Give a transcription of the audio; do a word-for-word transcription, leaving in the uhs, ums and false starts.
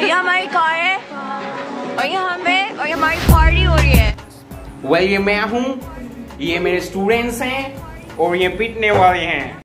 ये हमारी कार है और ये हमें और ये हमारी पार्टी हो रही है। वेल well, ये मैं हूँ, ये मेरे स्टूडेंट्स हैं और ये पिटने वाले हैं।